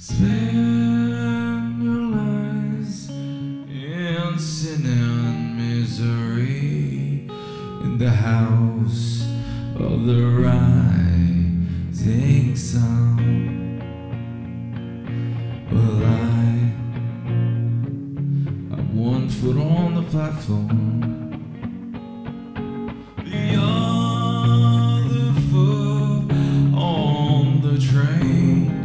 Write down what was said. Spend your lives in sin and misery, in the house of the rising sun. Well, I'm one foot on the platform, the other foot on the train.